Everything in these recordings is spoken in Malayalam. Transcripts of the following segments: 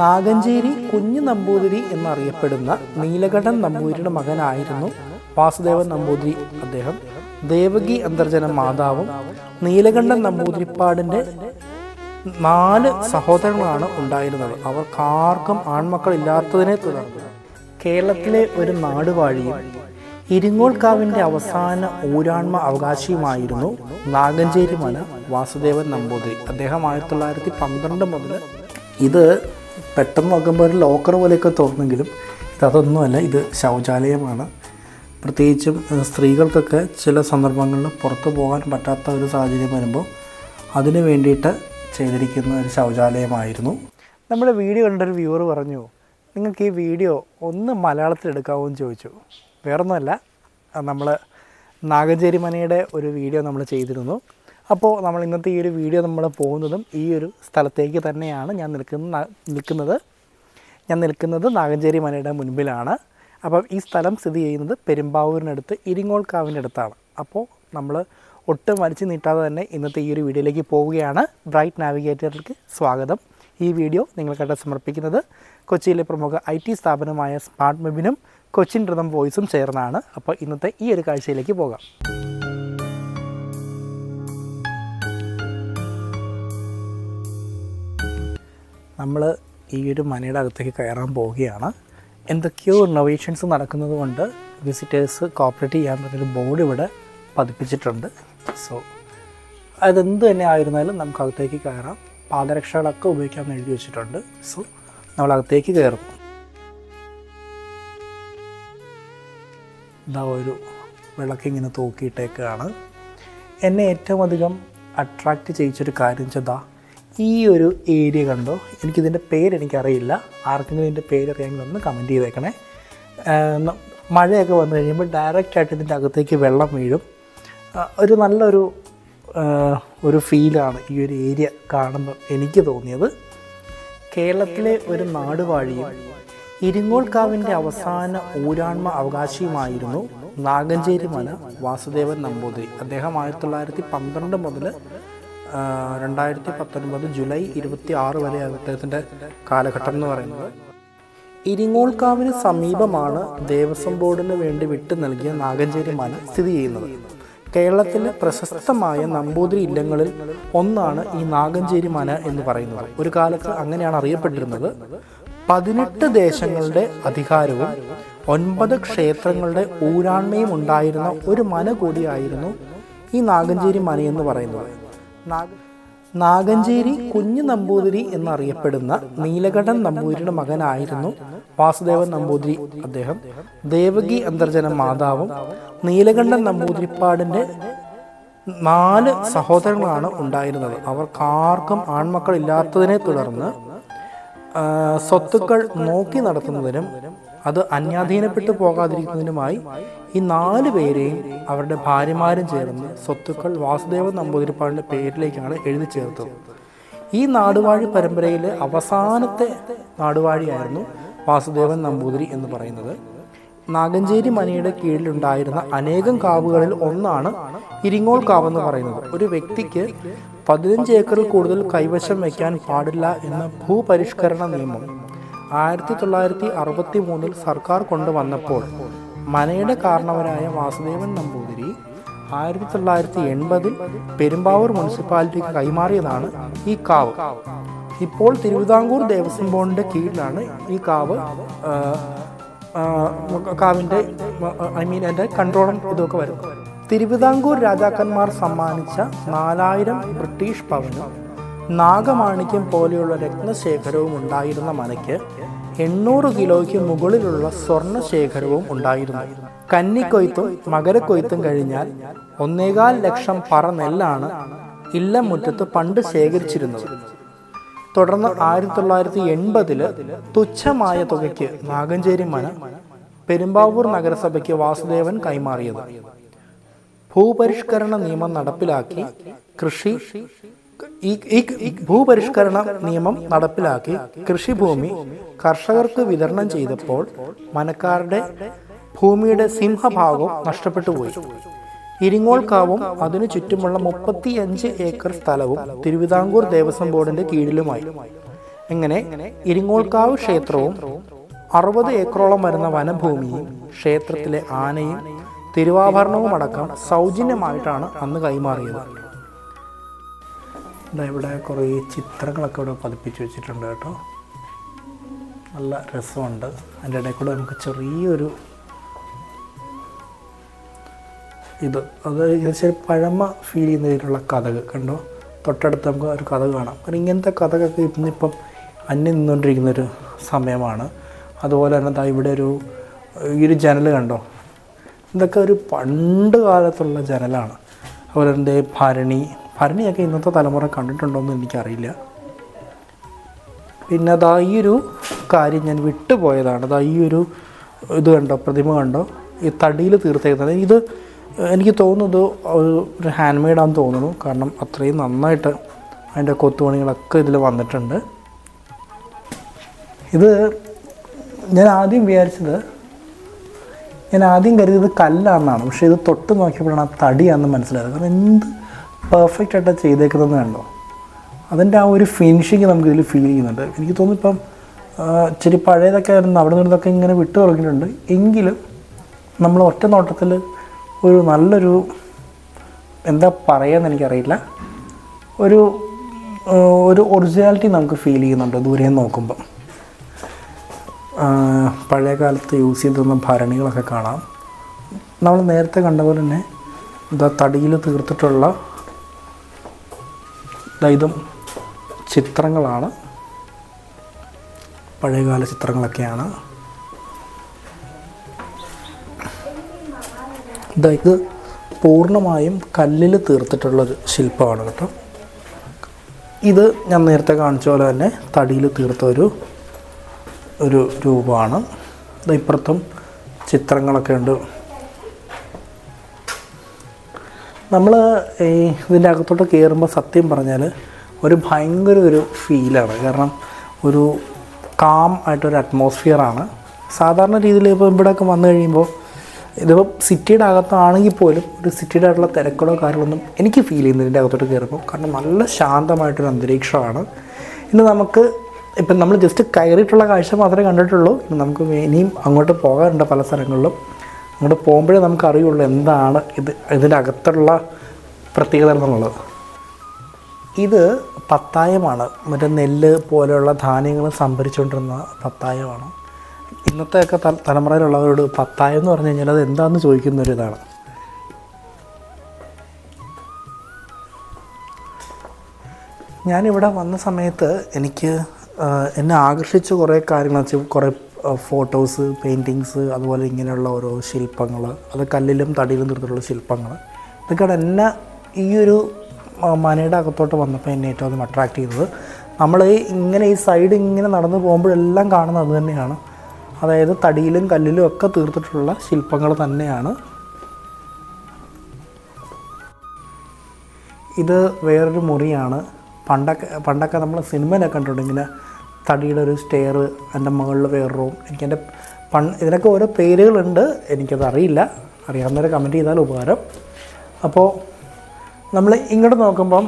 നാഗഞ്ചേരി കുഞ്ഞു നമ്പൂതിരി എന്നറിയപ്പെടുന്ന നീലകണ്ഠൻ നമ്പൂതിരിയുടെ മകനായിരുന്നു വാസുദേവൻ നമ്പൂതിരി. അദ്ദേഹം ദേവകി അന്തർജന മാതാവും നീലകണ്ഠൻ നമ്പൂതിരിപ്പാടിൻ്റെ 4 സഹോദരങ്ങളാണ് ഉണ്ടായിരുന്നത്. അവർക്കാർക്കും ആൺമക്കളില്ലാത്തതിനെ തുടർന്ന് കേരളത്തിലെ ഒരു നാടുവാഴിയും ഇരിങ്ങോൾക്കാവിൻ്റെ അവസാന ഊരാൺമ അവകാശിയുമായിരുന്നു നാഗഞ്ചേരി മന വാസുദേവൻ നമ്പൂതിരി. അദ്ദേഹം 1912 മുതൽ ഇത് പെട്ടെന്ന് നോക്കുമ്പോൾ ഒരു ലോക്കർ പോലെയൊക്കെ തോന്നുമെങ്കിലും ഇതൊന്നുമല്ല, ഇത് ശൗചാലയമാണ്. പ്രത്യേകിച്ചും സ്ത്രീകൾക്കൊക്കെ ചില സന്ദർഭങ്ങളിൽ പുറത്തു പോകാൻ പറ്റാത്ത ഒരു സാഹചര്യം വരുമ്പോൾ അതിനു വേണ്ടിയിട്ട് ചെയ്തിരിക്കുന്ന ഒരു ശൗചാലയമായിരുന്നു. നമ്മുടെ വീഡിയോ കണ്ടൊരു വ്യൂവർ പറഞ്ഞു, നിങ്ങൾക്ക് ഈ വീഡിയോ ഒന്ന് മലയാളത്തിൽ എടുക്കാവുമെന്ന് ചോദിച്ചു. വേറൊന്നുമല്ല, നമ്മൾ നാഗഞ്ചേരി മനയുടെ ഒരു വീഡിയോ നമ്മൾ ചെയ്തിരുന്നു. അപ്പോൾ നമ്മൾ ഇന്നത്തെ ഈ ഒരു വീഡിയോ നമ്മൾ പോകുന്നതും ഈ ഒരു സ്ഥലത്തേക്ക് തന്നെയാണ്. ഞാൻ നിൽക്കുന്നത് നാഗഞ്ചേരി മനയുടെ മുൻപിലാണ്. അപ്പം ഈ സ്ഥലം സ്ഥിതി ചെയ്യുന്നത് പെരുമ്പാവൂരിനടുത്ത് ഇരിങ്ങോൾക്കാവിൻ്റെ അടുത്താണ്. അപ്പോൾ നമ്മൾ ഒട്ടും വലിച്ചു നീട്ടാതെ തന്നെ ഇന്നത്തെ ഈ ഒരു വീഡിയോയിലേക്ക് പോവുകയാണ്. ബ്രൈറ്റ് നാവിഗേറ്ററിലേക്ക് സ്വാഗതം. ഈ വീഡിയോ നിങ്ങൾക്കായിട്ട് സമർപ്പിക്കുന്നത് കൊച്ചിയിലെ പ്രമുഖ IT സ്ഥാപനമായ സ്മാർട്ട് മെബിനും കൊച്ചിൻ റിതം വോയിസും ചേർന്നാണ്. അപ്പോൾ ഇന്നത്തെ ഈ ഒരു കാഴ്ചയിലേക്ക് പോകാം. നമ്മൾ ഈ ഒരു മനയുടെ അകത്തേക്ക് കയറാൻ പോവുകയാണ്. എന്തൊക്കെയോ ഇന്നോവേഷൻസ് നടക്കുന്നത് കൊണ്ട് വിസിറ്റേഴ്സ് കോപ്പറേറ്റ് ചെയ്യാൻ പറ്റുന്നൊരു ബോർഡ് ഇവിടെ പതിപ്പിച്ചിട്ടുണ്ട്. സോ അതെന്ത് തന്നെ ആയിരുന്നാലും നമുക്ക് അകത്തേക്ക് കയറാം. പാദരക്ഷകളൊക്കെ ഉപയോഗിക്കാമെന്ന് എഴുതി വെച്ചിട്ടുണ്ട്. സോ നമ്മളകത്തേക്ക് കയറും. ഇതാ ഒരു വിളക്ക് ഇങ്ങനെ തൂക്കിയിട്ടേക്കാണ്. എന്നെ ഏറ്റവും അധികം അട്രാക്റ്റ് ചെയ്യിച്ചൊരു കാര്യം ചെയ്താ ഈ ഒരു ഏരിയ കണ്ടോ. എനിക്കിതിൻ്റെ പേരെനിക്കറിയില്ല. ആർക്കെങ്കിലും ഇതിൻ്റെ പേരറിയാമെങ്കിൽ ഒന്ന് കമൻറ്റ് ചെയ്തേക്കണേ. മഴയൊക്കെ വന്നു കഴിയുമ്പോൾ ഡയറക്റ്റായിട്ട് ഇതിൻ്റെ അകത്തേക്ക് വെള്ളം വീഴും. ഒരു നല്ലൊരു ഫീലാണ് ഈ ഒരു ഏരിയ കാണുമ്പോൾ എനിക്ക് തോന്നിയത്. കേരളത്തിലെ ഒരു നാടുവാഴിയും ഇരിങ്ങോൾക്കാവിൻ്റെ അവസാന ഊരാൺമ അവകാശിയുമായിരുന്നു നാഗഞ്ചേരി മന വാസുദേവൻ നമ്പൂതിരി. അദ്ദേഹം 1912 മുതൽ 2019 ജൂലൈ 26 വരെ അദ്ദേഹത്തിൻ്റെ കാലഘട്ടം എന്ന് പറയുന്നത്. ഇരിങ്ങോൾക്കാവിന് സമീപമാണ് ദേവസ്വം ബോർഡിന് വേണ്ടി വിട്ടു നൽകിയ നാഗഞ്ചേരി മന സ്ഥിതി ചെയ്യുന്നത്. കേരളത്തിലെ പ്രശസ്തമായ നമ്പൂതിരി ഇല്ലങ്ങളിൽ ഒന്നാണ് ഈ നാഗഞ്ചേരി മന എന്ന് പറയുന്നത്. ഒരു കാലത്ത് അങ്ങനെയാണ് അറിയപ്പെട്ടിരുന്നത്. 18 ദേശങ്ങളുടെ അധികാരവും 9 ക്ഷേത്രങ്ങളുടെ ഊരാൺമയും ഉണ്ടായിരുന്ന ഒരു മന കൂടിയായിരുന്നു ഈ നാഗഞ്ചേരി മന എന്ന് പറയുന്നത്. നാഗഞ്ചേരി കുഞ്ഞു നമ്പൂതിരി എന്നറിയപ്പെടുന്ന നീലകണ്ഠൻ നമ്പൂതിരിയുടെ മകനായിരുന്നു വാസുദേവൻ നമ്പൂതിരി. അദ്ദേഹം ദേവകി അന്തർജന മാതാവും നീലകണ്ഠൻ നമ്പൂതിരിപ്പാടിൻ്റെ 4 സഹോദരങ്ങളാണ് ഉണ്ടായിരുന്നത്. അവർക്കാർക്കും ആൺമക്കളില്ലാത്തതിനെ തുടർന്ന് സ്വത്തുക്കൾ നോക്കി നടത്തുന്നതിനും അത് അന്യാധീനപ്പെട്ടു പോകാതിരിക്കുന്നതിനുമായി ഈ 4 പേരെയും അവരുടെ ഭാര്യമാരും ചേർന്ന് സ്വത്തുക്കൾ വാസുദേവൻ നമ്പൂതിരിപ്പാടിൻ്റെ പേരിലേക്കാണ് എഴുതി ചേർത്തത്. ഈ നാടുവാഴി പരമ്പരയിലെ അവസാനത്തെ നാടുവാഴിയായിരുന്നു വാസുദേവൻ നമ്പൂതിരി എന്ന് പറയുന്നത്. നാഗഞ്ചേരി മനയുടെ കീഴിലുണ്ടായിരുന്ന അനേകം കാവുകളിൽ ഒന്നാണ് ഇരിങ്ങോൾ കാവെന്ന് പറയുന്നത്. ഒരു വ്യക്തിക്ക് 15 ഏക്കറിൽ കൂടുതൽ കൈവശം വയ്ക്കാൻ പാടില്ല എന്ന ഭൂപരിഷ്കരണ നിയമം 1963 സർക്കാർ കൊണ്ടുവന്നപ്പോൾ മനയുടെ കാരണവരായ വാസുദേവൻ നമ്പൂതിരി 1980 പെരുമ്പാവൂർ മുനിസിപ്പാലിറ്റിക്ക് കൈമാറിയതാണ് ഈ കാവ്. ഇപ്പോൾ തിരുവിതാംകൂർ ദേവസ്വം ബോർഡിൻ്റെ കീഴിലാണ് ഈ കാവിൻ്റെ അതിൻ്റെ കൺട്രോളും ഇതൊക്കെ വരുന്നത്. തിരുവിതാംകൂർ രാജാക്കന്മാർ സമ്മാനിച്ച 4000 ബ്രിട്ടീഷ് പവനും നാഗമാണിക്യം പോലെയുള്ള രത്നശേഖരവും ഉണ്ടായിരുന്ന മനയ്ക്ക് 800 കിലോയ്ക്ക് മുകളിലുള്ള സ്വർണ്ണ ശേഖരവും ഉണ്ടായിരുന്നു. കന്നിക്കൊയ്ത്തും മകരക്കൊയ്ത്തും കഴിഞ്ഞാൽ 1,4 ലക്ഷം പറ നെല്ലാണ് ഇല്ലമുറ്റത്ത് പണ്ട് ശേഖരിച്ചിരുന്നത്. തുടർന്ന് 1980 തുച്ഛമായ തുകയ്ക്ക് നാഗഞ്ചേരി മന പെരുമ്പാവൂർ നഗരസഭയ്ക്ക് വാസുദേവൻ കൈമാറിയത്. ഭൂപരിഷ്കരണ നിയമം നടപ്പിലാക്കി കൃഷിഭൂമി കർഷകർക്ക് വിതരണം ചെയ്തപ്പോൾ മനക്കാരുടെ ഭൂമിയുടെ സിംഹഭാഗവും നഷ്ടപ്പെട്ടുപോയി. ഇരിങ്ങോൾക്കാവും അതിനു ചുറ്റുമുള്ള 35 ഏക്കർ സ്ഥലവും തിരുവിതാംകൂർ ദേവസ്വം ബോർഡിന്റെ കീഴിലുമായി. അങ്ങനെ ഇരിങ്ങോൾക്കാവ് ക്ഷേത്രവും 60 ഏക്കറോളം വരുന്ന വനഭൂമിയും ക്ഷേത്രത്തിലെ ആനയും തിരുവാഭരണവും അടക്കം സൗജന്യമായിട്ടാണ് അന്ന് കൈമാറിയത്. ഇവിടെ കുറേ ചിത്രങ്ങളൊക്കെ ഇവിടെ പതിപ്പിച്ച് വെച്ചിട്ടുണ്ട് കേട്ടോ, നല്ല രസമുണ്ട്. അതിൻ്റെ ഇടയിൽ കൂടെ നമുക്ക് ചെറിയൊരു ഇത് അത് പഴമ ഫീൽ ചെയ്യുന്നതിലുള്ള കഥക് കണ്ടോ, തൊട്ടടുത്ത് നമുക്ക് ഒരു കഥ കാണാം. കാരണം ഇങ്ങനത്തെ കഥകൊക്കെ ഇന്നിപ്പം അന്യം നിന്നുകൊണ്ടിരിക്കുന്നൊരു സമയമാണ്. അതുപോലെ തന്നെ ദാ ഇവിടെ ഒരു ഈയൊരു ജനൽ കണ്ടോ, ഇതൊക്കെ ഒരു പണ്ട് കാലത്തുള്ള ജനലാണ്. അതുപോലെ എൻ്റെ ഭരണിയൊക്കെ ഇന്നത്തെ തലമുറ കണ്ടിട്ടുണ്ടോ എന്ന് എനിക്കറിയില്ല. പിന്നെ ദാ ഈ ഒരു കാര്യം ഞാൻ വിട്ടുപോയതാണ്. ദാ ഈ ഒരു ഇത് കണ്ടോ, പ്രതിമ കണ്ടോ, ഈ തടിയിൽ തീർത്തേക്കുന്നത്. ഇത് എനിക്ക് തോന്നുന്നത് ഒരു ഹാൻഡ് മെയ്ഡാണെന്ന് തോന്നുന്നു, കാരണം അത്രയും നന്നായിട്ട് അതിൻ്റെ കൊത്തുപണികളൊക്കെ ഇതിൽ വന്നിട്ടുണ്ട്. ഇത് ഞാൻ ആദ്യം കരുതിയത് കല്ലാണെന്നാണ്, പക്ഷേ ഇത് തൊട്ട് നോക്കിയപ്പോഴാണ് ആ തടിയാണെന്ന് മനസ്സിലായത്. കാരണം എന്ത് പെർഫെക്റ്റ് ആയിട്ടാണ് ചെയ്തേക്കുന്നതെന്ന് കണ്ടോ, അതിൻ്റെ ആ ഒരു ഫിനിഷിങ് നമുക്കിതിൽ ഫീൽ ചെയ്യുന്നുണ്ട്. എനിക്ക് തോന്നുന്നു ഇപ്പം ഇച്ചിരി പഴയതൊക്കെ ആയിരുന്നു, അവിടെ നിന്നൊക്കെ ഇങ്ങനെ വിട്ടു തുടങ്ങിയിട്ടുണ്ട്. എങ്കിലും നമ്മൾ ഒറ്റ നോട്ടത്തിൽ ഒരു നല്ലൊരു എന്താ പറയാന്ന് എനിക്കറിയില്ല, ഒരു ഒരു ഒറിജിനാലിറ്റി നമുക്ക് ഫീൽ ചെയ്യുന്നുണ്ട് ദൂരെ നോക്കുമ്പം. പഴയ കാലത്ത് യൂസ് ചെയ്തിരുന്ന ഭരണികളൊക്കെ കാണാം. നമ്മൾ നേരത്തെ കണ്ട പോലെ തന്നെ ഇതാ തടിയിൽ തീർത്തിട്ടുള്ള ഇതും ചിത്രങ്ങളാണ്, പഴയകാല ചിത്രങ്ങളൊക്കെയാണ്. ഇത് പൂർണ്ണമായും കല്ലിൽ തീർത്തിട്ടുള്ളൊരു ശില്പമാണ് കേട്ടോ. ഇത് ഞാൻ നേരത്തെ കാണിച്ച പോലെ തന്നെ തടിയിൽ തീർത്ത ഒരു രൂപമാണ്. ഇത് ഇപ്പുറത്തും ചിത്രങ്ങളൊക്കെ ഉണ്ട്. നമ്മൾ ഇതിൻ്റെ അകത്തോട്ട് കയറുമ്പോൾ സത്യം പറഞ്ഞാൽ ഒരു ഭയങ്കര ഒരു ഫീലാണ്, കാരണം ഒരു കാം ആയിട്ടൊരു അറ്റ്മോസ്ഫിയറാണ്. സാധാരണ രീതിയിൽ ഇപ്പോൾ ഇവിടെയൊക്കെ വന്നു കഴിയുമ്പോൾ ഇതിപ്പോൾ സിറ്റിയുടെ അകത്താണെങ്കിൽ പോലും ഒരു സിറ്റിയുടെ ആയിട്ടുള്ള തിരക്കുകളോ കാര്യങ്ങളൊന്നും എനിക്ക് ഫീൽ ചെയ്യുന്നത് ഇതിൻ്റെ അകത്തോട്ട് കയറുമ്പോൾ, കാരണം നല്ല ശാന്തമായിട്ടൊരു അന്തരീക്ഷമാണ്. ഇന്ന് നമുക്ക് ഇപ്പം നമ്മൾ ജസ്റ്റ് കയറിയിട്ടുള്ള കാഴ്ച മാത്രമേ കണ്ടിട്ടുള്ളൂ. നമുക്ക് ഇനിയും അങ്ങോട്ട് പോകാറുണ്ട് പല സ്ഥലങ്ങളിലും. അങ്ങോട്ട് പോകുമ്പോഴേ നമുക്കറിയുള്ളൂ എന്താണ് ഇതിൻ്റെ അകത്തുള്ള പ്രത്യേകത എന്നുള്ളത്. ഇത് പത്തായമാണ്, മറ്റേ നെല്ല് പോലെയുള്ള ധാന്യങ്ങൾ സംഭരിച്ചുകൊണ്ടിരുന്ന പത്തായമാണ്. ഇന്നത്തെയൊക്കെ തലമുറയിലുള്ളവരോട് പത്തായം എന്ന് പറഞ്ഞു കഴിഞ്ഞാൽ അത് എന്താണെന്ന് ചോദിക്കുന്നൊരിതാണ്. ഞാനിവിടെ വന്ന സമയത്ത് എന്നെ ആകർഷിച്ച കുറേ കാര്യങ്ങൾ വെച്ചാൽ കുറേ ഫോട്ടോസ്, പെയിൻറ്റിങ്സ്, അതുപോലെ ഇങ്ങനെയുള്ള ഓരോ ശില്പങ്ങൾ, അത് കല്ലിലും തടിയിലും തീർത്തിട്ടുള്ള ശില്പങ്ങൾ, ഇതൊക്കെയാണ് എന്നെ ഈ ഒരു മനയുടെ അകത്തോട്ട് വന്നപ്പോൾ എന്നെ ഏറ്റവും അധികം അട്രാക്റ്റ് ചെയ്തത്. നമ്മൾ ഇങ്ങനെ ഈ സൈഡ് ഇങ്ങനെ നടന്നു പോകുമ്പോഴെല്ലാം കാണുന്നത് അത് തന്നെയാണ്, അതായത് തടിയിലും കല്ലിലും ഒക്കെ തീർത്തിട്ടുള്ള ശില്പങ്ങൾ തന്നെയാണ്. ഇത് വേറൊരു മുറിയാണ്. പണ്ടൊക്കെ നമ്മൾ സിനിമയിലൊക്കെ കണ്ടിട്ടുണ്ട് ഇങ്ങനെ തടിയുടെ ഒരു സ്റ്റെയർ, എൻ്റെ മുകളിൽ വേറെ റൂം. എനിക്കെൻ്റെ ഇതിനൊക്കെ ഓരോ പേരുകളുണ്ട്, എനിക്കതറിയില്ല. അറിയാവുന്നവരെ കമൻറ്റ് ചെയ്താൽ ഉപകാരം. അപ്പോൾ നമ്മൾ ഇങ്ങോട്ട് നോക്കുമ്പം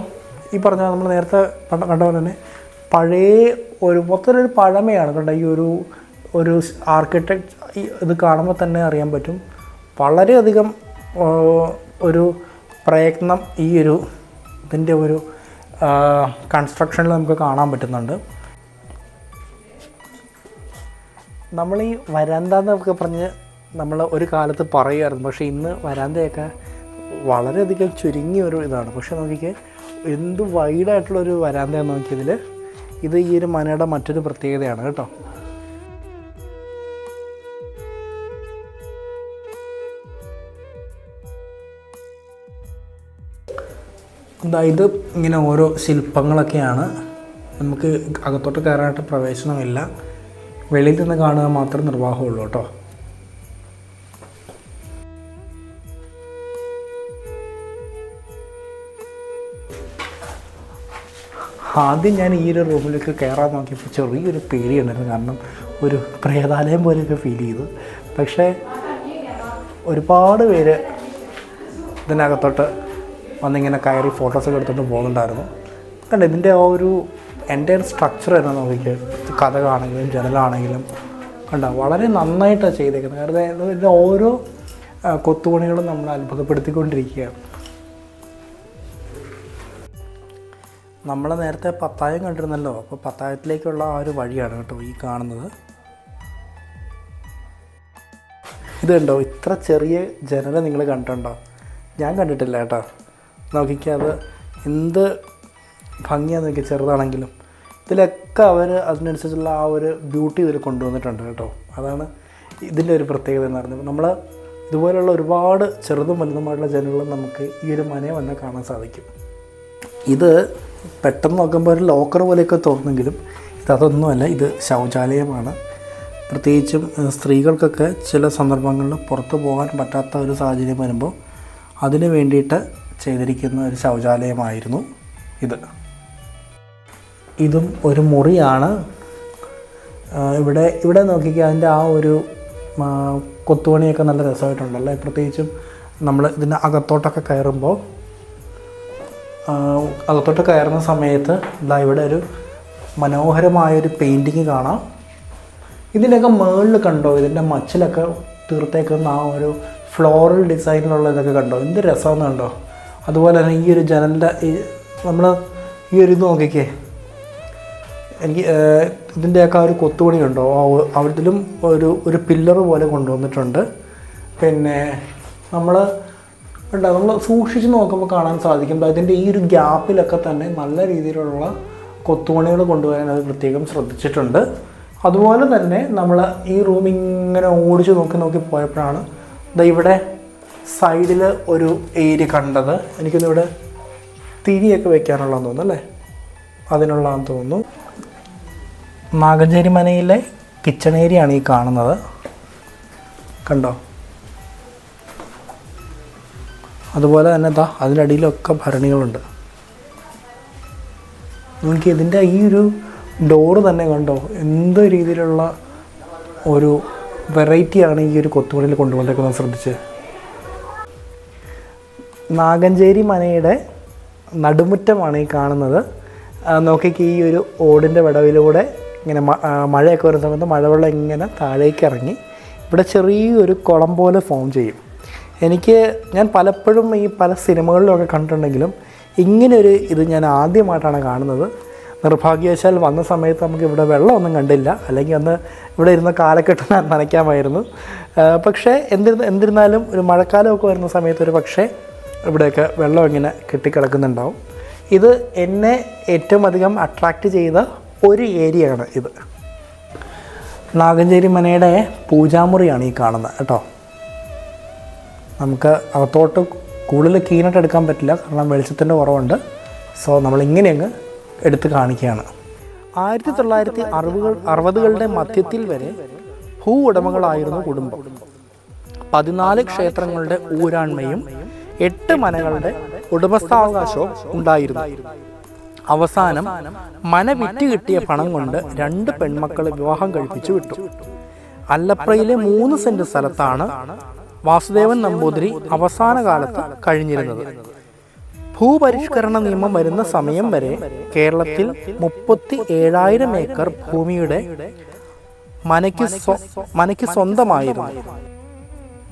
ഈ പറഞ്ഞ നമ്മൾ നേരത്തെ കണ്ട പോലെ തന്നെ പഴയ ഒരു മൊത്തത്തിലൊരു പഴമയാണ് കണ്ട ഈ ഒരു ആർക്കിടെക്റ്റ്. ഇത് കാണുമ്പോൾ തന്നെ അറിയാൻ പറ്റും വളരെയധികം ഒരു പ്രയത്നം ഈ ഒരു ഇതിൻ്റെ ഒരു കൺസ്ട്രക്ഷനിൽ നമുക്ക് കാണാൻ പറ്റുന്നുണ്ട്. നമ്മൾ ഈ വരാന്ത എന്നൊക്കെ പറഞ്ഞ് നമ്മൾ ഒരു കാലത്ത് പറയുമായിരുന്നു, പക്ഷേ ഇന്ന് വരാന്തയൊക്കെ വളരെയധികം ചുരുങ്ങിയൊരു ഇതാണ്. പക്ഷേ നോക്കിക്ക് എന്ത് വൈഡായിട്ടുള്ളൊരു വരാന്തയാണ് നോക്കിയതിൽ. ഇത് ഈ ഒരു മനയുടെ മറ്റൊരു പ്രത്യേകതയാണ് കേട്ടോ. അതായത് ഇങ്ങനെ ഓരോ ശില്പങ്ങളൊക്കെയാണ്. നമുക്ക് അകത്തോട്ട് കയറാനായിട്ട് പ്രവേശനമില്ല, വെളിയിൽ നിന്ന് കാണുക മാത്രം നിർവാഹമുള്ളൂ കേട്ടോ. ആദ്യം ഞാൻ ഈ ഒരു റൂമിലേക്ക് കയറാൻ നോക്കിയപ്പോൾ ചെറിയൊരു പേടിയുണ്ടായിരുന്നു, കാരണം ഒരു പ്രേതാലയം പോലെയൊക്കെ ഫീൽ ചെയ്തു. പക്ഷേ ഒരുപാട് പേര് ഇതിനകത്തോട്ട് വന്നിങ്ങനെ കയറി ഫോട്ടോസൊക്കെ എടുത്തോണ്ട് പോകുന്നുണ്ടായിരുന്നു. അല്ല ഇതിൻ്റെ ആ ഒരു entire structure is very നമ്മളെ നേരത്തെ പത്തായം കണ്ടിരുന്നല്ലോ അപ്പോൾ പത്തായത്തിലേക്കുള്ള ആ ഒരു വഴിയാണ് ട്ടോ ഈ കാണുന്നത് ഇത് കണ്ടോ ഇത്ര ചെറിയ ജനല നിങ്ങൾ കണ്ടിട്ടുണ്ടോ ഞാൻ കണ്ടിട്ടില്ല ട്ടോ നോക്കിക്കേ അത് എന്ത് ഭംഗിയാന്ന് വെച്ചാൽ ചെറുതാണെങ്കിലും ഇതിലൊക്കെ അവർ അതിനനുസരിച്ചുള്ള ആ ഒരു ബ്യൂട്ടി ഇതിൽ കൊണ്ടുവന്നിട്ടുണ്ട് ട്ടോ അതാണ് ഇതിന്റെ ഒരു പ്രത്യേകത എന്ന് പറയുന്നത് നമ്മൾ ഇതുപോലെയുള്ള ഒരുപാട് ചെറുതും വലുതുമായിട്ടുള്ള ജനലകൾ നമുക്ക് ഈ ഒരു മനെ വന്ന് കാണാൻ സാധിക്കും ഇത് പെട്ടെന്ന് നോക്കുമ്പോൾ ഒരു ലോക്കർ പോലെയൊക്കെ തോന്നുമെങ്കിലും ഇതൊന്നുമല്ല ഇത് ശൗചാലയമാണ് പ്രത്യേകിച്ചും സ്ത്രീകൾക്കൊക്കെ ചില സന്ദർഭങ്ങളിൽ പുറത്തു പോകാൻ പറ്റാത്ത ഒരു സാഹചര്യം വരുമ്പോൾ അതിനു വേണ്ടിയിട്ട് ചെയ്തിരിക്കുന്ന ഒരു ശൗചാലയമായിരുന്നു ഇത് ഇതും ഒരു മുറിയാണ് ഇവിടെ നോക്കിക്കേ അതിന്റെ ആ ഒരു കൊത്തുപണിയൊക്കെ നല്ല രസമായിട്ടുണ്ടല്ലേ പ്രത്യേകിച്ചും നമ്മൾ ഇതിന്റെ അകത്തോട്ടൊക്കെ കയറുമ്പോൾ അകത്തോട്ട് കയറുന്ന സമയത്ത് ദാ ഇവിടെ ഒരു മനോഹരമായ ഒരു പെയിന്റിംഗ് കാണാം ഇതിനൊക്കെ മേളിൽ കണ്ടോ ഇതിന്റെ മച്ചിലൊക്കെ തീർത്തേക്കുന്ന ആ ഒരു ഫ്ലോറൽ ഡിസൈനിലുള്ള ഇതൊക്കെ കണ്ടോ എന്ത് രസമാണ് കണ്ടോ അതുപോലെ തന്നെ ഈ ഒരു ജനലിന്റെ നമ്മൾ ഈ ഒരു നോക്കിക്കേ എനിക്ക് ഇതിന്റെയൊക്കെ ആ ഒരു കൊത്തുപണി കണ്ടോ അവിടത്തിലും ഒരു പില്ലർ പോലെ കൊണ്ടുവന്നിട്ടുണ്ട് പിന്നെ നമ്മൾ നമ്മൾ സൂക്ഷിച്ച് നോക്കുമ്പോൾ കാണാൻ സാധിക്കും അതിൻ്റെ ഈ ഒരു ഗ്യാപ്പിലൊക്കെ തന്നെ നല്ല രീതിയിലുള്ള കൊത്തുപണികൾ കൊണ്ടുവരാൻ അത് പ്രത്യേകം ശ്രദ്ധിച്ചിട്ടുണ്ട് അതുപോലെ തന്നെ നമ്മൾ ഈ റൂം ഇങ്ങനെ ഓടിച്ച് നോക്കി പോയപ്പോഴാണ് ദാ ഇവിടെ സൈഡിൽ ഒരു ഏരിയ കണ്ടത് എനിക്കിന്നിവിടെ തിരിയൊക്കെ വെക്കാനുള്ളതെന്ന് തോന്നുന്നു അല്ലേ അതിനുള്ളതെന്ന് തോന്നുന്നു നാഗഞ്ചേരി മനയിലെ കിച്ചൺ ഏരിയ ആണ് ഈ കാണുന്നത് കണ്ടോ അതുപോലെ തന്നെ ദാ അതിനടിയിലൊക്കെ ഭരണികളുണ്ട് നിങ്ങൾക്ക് ഇതിൻ്റെ ഈ ഒരു ഡോറ് തന്നെ കണ്ടോ എന്ത് രീതിയിലുള്ള ഒരു വെറൈറ്റിയാണ് ഈ ഒരു കൊത്തുപണിയിൽ കൊണ്ടുവന്നിരിക്കുന്നത് ശ്രദ്ധിച്ച് നാഗഞ്ചേരി മനയുടെ നടുമുറ്റമാണ് ഈ കാണുന്നത് നോക്കിക്ക് ഈ ഒരു ഓടിൻ്റെ വിടവിലൂടെ ഇങ്ങനെ മഴയൊക്കെ വരുന്ന സമയത്ത് മഴവെള്ളം ഇങ്ങനെ താഴേക്ക് ഇറങ്ങി ഇവിടെ ചെറിയൊരു കുളം പോലെ ഫോം ചെയ്യും ഞാൻ പലപ്പോഴും ഈ പല സിനിമകളിലൊക്കെ കണ്ടിട്ടുണ്ടെങ്കിലും ഇങ്ങനൊരു ഇത് ഞാൻ ആദ്യമായിട്ടാണ് കാണുന്നത് നിർഭാഗ്യവശാൽ വന്ന സമയത്ത് നമുക്ക് ഇവിടെ വെള്ളമൊന്നും കണ്ടില്ല അല്ലെങ്കിൽ അന്ന് ഇവിടെ ഇരുന്ന കാലഘട്ടം നനയ്ക്കാമായിരുന്നു പക്ഷേ എന്തിരുന്നാലും ഒരു മഴക്കാലമൊക്കെ വരുന്ന സമയത്ത് ഒരു പക്ഷേ ഇവിടെയൊക്കെ വെള്ളം ഇങ്ങനെ കെട്ടിക്കിടക്കുന്നുണ്ടാവും ഇത് എന്നെ ഏറ്റവും അധികം അട്രാക്റ്റ് ചെയ്ത ഒരു ഏരിയയാണ് ഇത് നാഗഞ്ചേരി മനയുടെ പൂജാമുറിയാണ് ഈ കാണുന്നത് കേട്ടോ നമുക്ക് അകത്തോട്ട് കൂടുതൽ ക്ലീനായിട്ട് എടുക്കാൻ പറ്റില്ല കാരണം വെളിച്ചത്തിൻ്റെ കുറവുണ്ട് സോ നമ്മളിങ്ങനെ അങ്ങ് എടുത്ത് കാണിക്കുകയാണ് 1960-കളുടെ മധ്യത്തിൽ വരെ ഭൂ ഉടമകളായിരുന്നു കുടുംബം 14 ക്ഷേത്രങ്ങളുടെ ഊരാൺമയും 8 മനകളുടെ ഉടമസ്ഥാവകാശവും ഉണ്ടായിരുന്നു അവസാനം മന വിറ്റ് കിട്ടിയ പണം കൊണ്ട് 2 പെൺമക്കളെ വിവാഹം കഴിപ്പിച്ചു വിട്ടു അല്ലപ്രയിലെ 3 സെന്റ് സ്ഥലത്താണ് വാസുദേവൻ നമ്പൂതിരി അവസാന കാലത്ത് കഴിഞ്ഞിരുന്നത് ഭൂപരിഷ്കരണ നിയമം വരുന്ന സമയം വരെ കേരളത്തിൽ 37,000 ഏക്കർ ഭൂമിയുടെ മനയ്ക്ക് സ്വന്തമായിരുന്നു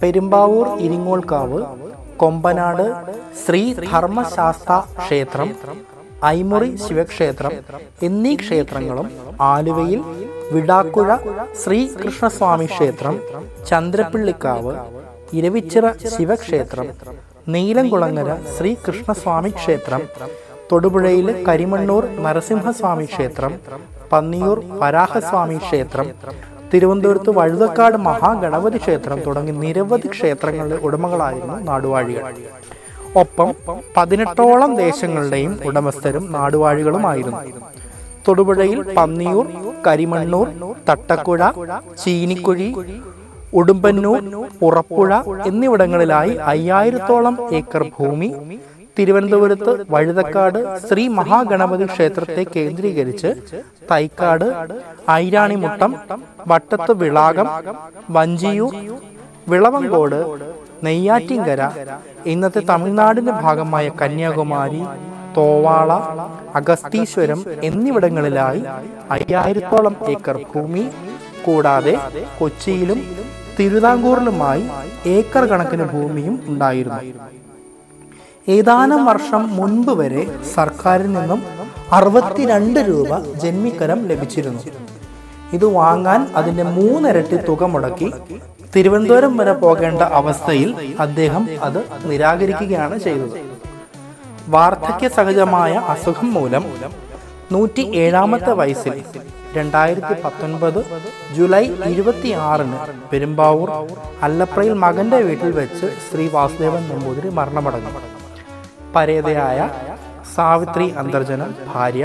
പെരുമ്പാവൂർ ഇരിങ്ങോൾക്കാവ് കൊമ്പനാട് ശ്രീ ധർമ്മശാസ്ത്ര ക്ഷേത്രം ഐമുറി ശിവക്ഷേത്രം എന്നീ ക്ഷേത്രങ്ങളും ആലുവയിൽ വിടാക്കുഴ ശ്രീ കൃഷ്ണസ്വാമി ക്ഷേത്രം ചന്ദ്രപ്പിള്ളിക്കാവ് ഇരവിച്ചിറ ശിവക്ഷേത്രം നീലംകുളങ്ങര ശ്രീ കൃഷ്ണസ്വാമി ക്ഷേത്രം തൊടുപുഴയിലെ കരിമണ്ണൂർ നരസിംഹസ്വാമി ക്ഷേത്രം പന്നിയൂർ വരാഹസ്വാമി ക്ഷേത്രം തിരുവനന്തപുരത്ത് വഴുതക്കാട് മഹാഗണപതി ക്ഷേത്രം തുടങ്ങി നിരവധി ക്ഷേത്രങ്ങളുടെ ഉടമകളായിരുന്നു നാടുവാഴികൾ ഒപ്പം 18ഓളം ദേശങ്ങളുടെയും ഉടമസ്ഥരും നാടുവാഴികളുമായിരുന്നു തൊടുപുഴയിൽ പന്നിയൂർ കരിമണ്ണൂർ തട്ടക്കുഴ ചീനിക്കുഴി ഉടുമ്പന്നൂർ പുറപ്പുഴ എന്നിവിടങ്ങളിലായി 5000-ഓളം ഏക്കർ ഭൂമി തിരുവനന്തപുരത്ത് വഴുതക്കാട് ശ്രീ മഹാഗണപതി ക്ഷേത്രത്തെ കേന്ദ്രീകരിച്ച് തൈക്കാട് ഐരാണിമുട്ടം വട്ടത്ത് വിളാകം വഞ്ചിയൂർ വിളവങ്കോട് നെയ്യാറ്റിൻകര ഇന്നത്തെ തമിഴ്നാടിന്റെ ഭാഗമായ കന്യാകുമാരി തോവാള, അഗസ്തീശ്വരം എന്നിവിടങ്ങളിലായി 5000ഓളം ഏക്കർ ഭൂമി കൂടാതെ കൊച്ചിയിലും തിരുവിതാംകൂറിലുമായി ഏക്കർ കണക്കിന് ഭൂമിയും ഉണ്ടായിരുന്നു. ഏതാനും വർഷം മുൻപ് വരെ സർക്കാരിൽ നിന്നും 62 രൂപ ജന്മിക്കരം ലഭിച്ചിരുന്നു. ഇത് വാങ്ങാൻ അതിൻ്റെ 3 ഇരട്ടി തുക മുടക്കി തിരുവനന്തപുരം വരെ പോകേണ്ട അവസ്ഥയിൽ അദ്ദേഹം അത് നിരാകരിക്കുകയാണ് ചെയ്തത്. വാർദ്ധക്യ സഹജമായ അസുഖം മൂലം 107-ാമത്തെ വയസ്സിൽ 2019 ജൂലൈ 26-ന് പെരുമ്പാവൂർ അല്ലപ്രയിൽ മകന്റെ വീട്ടിൽ വെച്ച് ശ്രീ വാസുദേവൻ നമ്പൂതിരി മരണമടഞ്ഞു. പരേതയായ സാവിത്രി അന്തർജനം, ഭാര്യ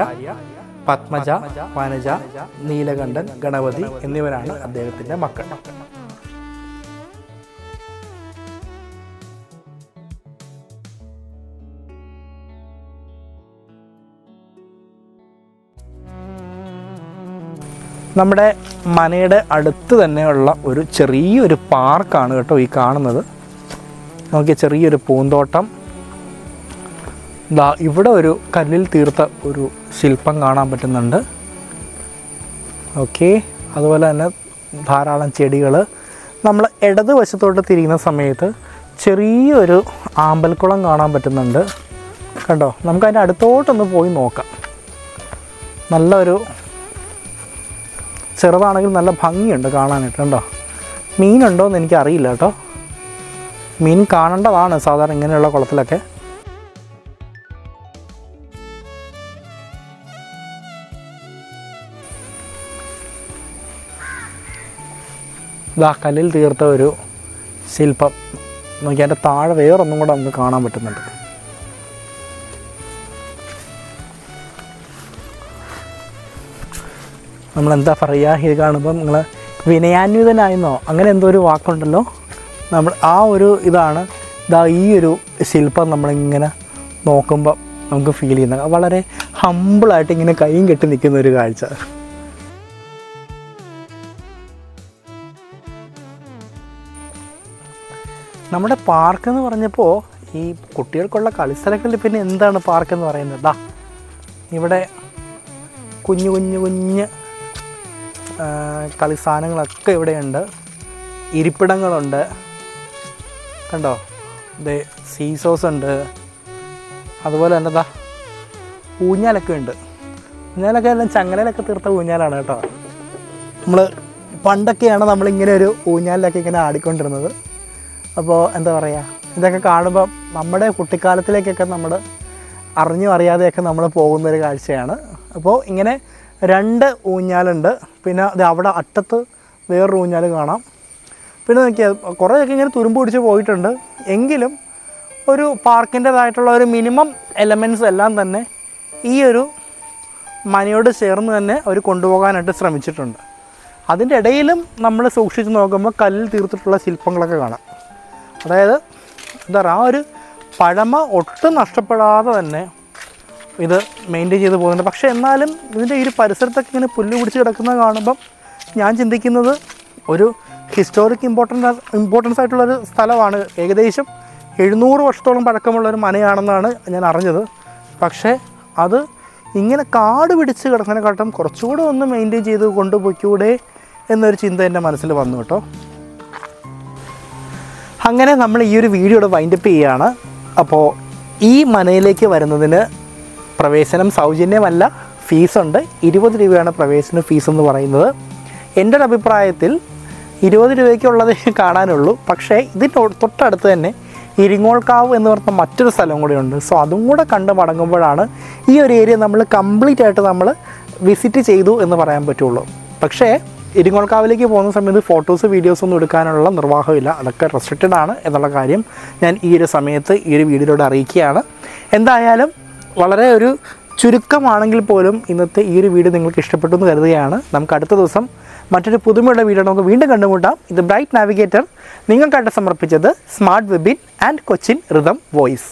പത്മജ, വനജ, നീലകണ്ഠൻ, ഗണപതി എന്നിവരാണ് അദ്ദേഹത്തിൻ്റെ മക്കൾ. നമ്മുടെ മനയുടെ അടുത്ത് തന്നെയുള്ള ഒരു ചെറിയൊരു പാർക്കാണ് കേട്ടോ ഈ കാണുന്നത്. നോക്കിയ ചെറിയൊരു പൂന്തോട്ടം. ഇവിടെ ഒരു കല്ലിൽ തീർത്ത ഒരു ശില്പം കാണാൻ പറ്റുന്നുണ്ട്. ഓക്കെ, അതുപോലെ തന്നെ ധാരാളം ചെടികൾ. നമ്മൾ ഇടത് വശത്തോട്ട് തിരിയുന്ന സമയത്ത് ചെറിയൊരു ആമ്പൽക്കുളം കാണാൻ പറ്റുന്നുണ്ട് കേട്ടോ. നമുക്കതിൻ്റെ അടുത്തോട്ടൊന്ന് പോയി നോക്കാം. നല്ലൊരു ചെറുതാണെങ്കിൽ നല്ല ഭംഗിയുണ്ട് കാണാനായിട്ട് കേട്ടോ. മീനുണ്ടോ എന്ന് എനിക്കറിയില്ല കേട്ടോ. മീൻ കാണേണ്ടതാണ് സാധാരണ ഇങ്ങനെയുള്ള കുളത്തിലൊക്കെ. ഇതാ കല്ലിൽ തീർത്ത ഒരു ശില്പം നോക്കി, അതിൻ്റെ താഴെ വേറൊന്നും കൂടെ നമുക്ക് കാണാൻ പറ്റുന്നുണ്ട്. നമ്മളെന്താ പറയുക, ഇത് കാണുമ്പോൾ നിങ്ങൾ വിനയാന്വിതനായെന്നോ അങ്ങനെ എന്തോ ഒരു വാക്കുണ്ടല്ലോ. നമ്മൾ ആ ഒരു ഇതാണ് ഈ ഒരു ശില്പം നമ്മളിങ്ങനെ നോക്കുമ്പോൾ നമുക്ക് ഫീൽ ചെയ്യുന്നത്. വളരെ ഹമ്പിളായിട്ട് ഇങ്ങനെ കൈയും കെട്ടി നിൽക്കുന്ന ഒരു കാഴ്ച. നമ്മുടെ പാർക്ക് എന്ന് പറഞ്ഞപ്പോൾ ഈ കുട്ടികൾക്കുള്ള കളിസ്ഥലങ്ങളിൽ പിന്നെ എന്താണ് പാർക്കെന്ന് പറയുന്നത്? ഇവിടെ കുഞ്ഞു കുഞ്ഞു കുഞ്ഞ് കളിസാധനങ്ങളൊക്കെ ഇവിടെയുണ്ട്. ഇരിപ്പിടങ്ങളുണ്ട് കണ്ടോ, ഇത് സീസോസ് ഉണ്ട്. അതുപോലെ തന്നെ ഊഞ്ഞാലൊക്കെ ഉണ്ട്. ഊഞ്ഞാലൊക്കെ എല്ലാം ചങ്ങലയിലൊക്കെ തീർത്ത ഊഞ്ഞാലാണ് കേട്ടോ. നമ്മൾ പണ്ടൊക്കെയാണ് നമ്മളിങ്ങനെ ഒരു ഊഞ്ഞാലിലൊക്കെ ഇങ്ങനെ ആടിക്കൊണ്ടിരുന്നത്. അപ്പോൾ എന്താ പറയുക, ഇതൊക്കെ കാണുമ്പോൾ നമ്മുടെ കുട്ടിക്കാലത്തിലേക്കൊക്കെ നമ്മൾ അറിഞ്ഞും അറിയാതെയൊക്കെ നമ്മൾ പോകുന്നൊരു കാഴ്ചയാണ്. അപ്പോൾ ഇങ്ങനെ 2 ഊഞ്ഞാലുണ്ട്. പിന്നെ അത് അവിടെ അറ്റത്ത് വേറൊരു ഊഞ്ഞാൽ കാണാം. പിന്നെ നോക്കിയാൽ കുറേയൊക്കെ ഇങ്ങനെ തുരുമ്പ് പിടിച്ച് പോയിട്ടുണ്ട്. എങ്കിലും ഒരു പാർക്കിൻ്റേതായിട്ടുള്ള ഒരു മിനിമം എലമെൻറ്റ്സ് എല്ലാം തന്നെ ഈ ഒരു മനയോട് ചേർന്ന് തന്നെ അവർ കൊണ്ടുപോകാനായിട്ട് ശ്രമിച്ചിട്ടുണ്ട്. അതിൻ്റെ ഇടയിലും നമ്മൾ സൂക്ഷിച്ച് നോക്കുമ്പോൾ കല്ലിൽ തീർത്തിട്ടുള്ള ശില്പങ്ങളൊക്കെ കാണാം. അതായത് എന്താ പറയുക, ആ ഒരു പഴമ ഒട്ടും നഷ്ടപ്പെടാതെ തന്നെ ഇത് മെയിൻറ്റെയിൻ ചെയ്ത് പോകുന്നുണ്ട്. പക്ഷേ എന്നാലും ഇതിൻ്റെ ഈ ഒരു പരിസരത്തൊക്കെ ഇങ്ങനെ പുല്ല് പിടിച്ച് കിടക്കുന്നത് കാണുമ്പം ഞാൻ ചിന്തിക്കുന്നത് ഒരു ഹിസ്റ്റോറിക് ഇമ്പോർട്ടൻസ് ആയിട്ടുള്ളൊരു സ്ഥലമാണ്. ഏകദേശം 700 വർഷത്തോളം പഴക്കമുള്ളൊരു മനയാണെന്നാണ് ഞാൻ അറിഞ്ഞത്. പക്ഷേ അത് ഇങ്ങനെ കാട് പിടിച്ച് കിടക്കുന്നതിനെക്കാട്ടും കുറച്ചുകൂടെ ഒന്ന് മെയിൻറ്റെയിൻ ചെയ്ത് കൊണ്ടുപോയിക്കൂടെ എന്നൊരു ചിന്ത എൻ്റെ മനസ്സിൽ വന്നു കേട്ടോ. അങ്ങനെ നമ്മൾ ഈ ഒരു വീഡിയോയുടെ വൈൻഡപ്പ് ചെയ്യുകയാണ്. അപ്പോൾ ഈ മനയിലേക്ക് വരുന്നതിന് പ്രവേശനം സൗജന്യമല്ല, ഫീസുണ്ട്. 20 രൂപയാണ് പ്രവേശന ഫീസ് എന്ന് പറയുന്നത്. എൻ്റെ ഒരു അഭിപ്രായത്തിൽ 20 രൂപയ്ക്കുള്ളതേ കാണാനുള്ളൂ. പക്ഷേ ഇതിൻ്റെ തൊട്ടടുത്ത് തന്നെ ഇരിങ്ങോൾക്കാവ് എന്ന് പറഞ്ഞ മറ്റൊരു സ്ഥലം കൂടെ ഉണ്ട്. സോ അതും കൂടെ കണ്ട് മടങ്ങുമ്പോഴാണ് ഈ ഒരു ഏരിയ നമ്മൾ കംപ്ലീറ്റ് ആയിട്ട് നമ്മൾ വിസിറ്റ് ചെയ്തു എന്ന് പറയാൻ പറ്റുള്ളൂ. പക്ഷേ ഇരിങ്ങോൾക്കാവിലേക്ക് പോകുന്ന സമയത്ത് ഫോട്ടോസ് വീഡിയോസൊന്നും എടുക്കാനുള്ള നിർവാഹമില്ല. അതൊക്കെ റെസ്ട്രിക്റ്റഡ് ആണ് എന്നുള്ള കാര്യം ഞാൻ ഈ ഒരു സമയത്ത് ഈ ഒരു വീഡിയോയിലൂടെ അറിയിക്കുകയാണ്. എന്തായാലും വളരെ ഒരു ചുരുക്കമാണെങ്കിൽ പോലും ഇന്നത്തെ ഈ ഒരു വീഡിയോ നിങ്ങൾക്ക് ഇഷ്ടപ്പെട്ടു എന്ന് കരുതുകയാണ്. നമുക്ക് അടുത്ത ദിവസം മറ്റൊരു പുതുമയുള്ള വീഡിയോ നമുക്ക് വീണ്ടും കണ്ടുമുട്ടാം. ഇത് ബ്രൈറ്റ് നാവിഗേറ്റർ നിങ്ങൾക്കായിട്ട് സമർപ്പിച്ചത് സ്മാർട്ട് വെബിൻ ആൻഡ് കൊച്ചിൻ റിതം വോയിസ്.